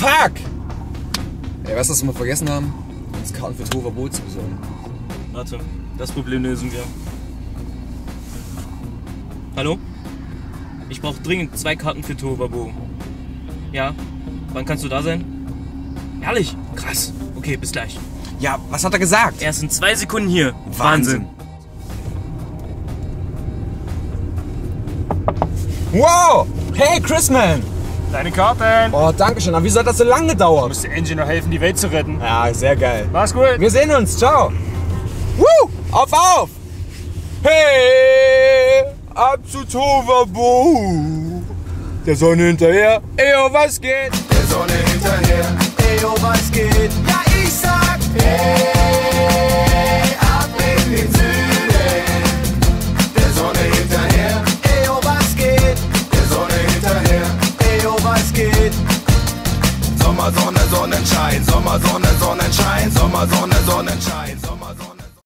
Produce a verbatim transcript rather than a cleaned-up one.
Fuck! Ey, weißt du, was wir vergessen haben? Uns Karten für Tohuwabohu zu besorgen. Warte, das Problem lösen wir. Hallo? Ich brauche dringend zwei Karten für Tohuwabohu. Ja? Wann kannst du da sein? Ehrlich? Krass. Okay, bis gleich. Ja, was hat er gesagt? Er ist in zwei Sekunden hier. Wahnsinn. Wahnsinn. Wow! Hey, Chrisman! Deine Karten! Oh, danke schön. Aber wieso hat das so lange gedauert? Du musst der Engine noch helfen, die Welt zu retten. Ja, sehr geil. Mach's gut. Wir sehen uns. Ciao. Woo! Auf, auf! Hey! Ab zu Tohuwabohu! Der Sonne hinterher. Eyo, was geht? Der Sonne hinterher. Eyo, was geht? Ja, ich sag, hey! Ab in den Süden! Der Sonne hinterher. Eyo, was geht? Der Sonne hinterher. Eyo, was geht? Sommer, Sonne, Sonnenschein. Sommer, Sonne, Sonnenschein. Sommer, Sonne, Sonnenschein.